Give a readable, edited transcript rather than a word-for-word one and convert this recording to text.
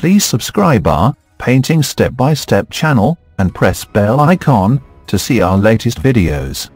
Please subscribe our Painting Step by Step channel and press bell icon to see our latest videos.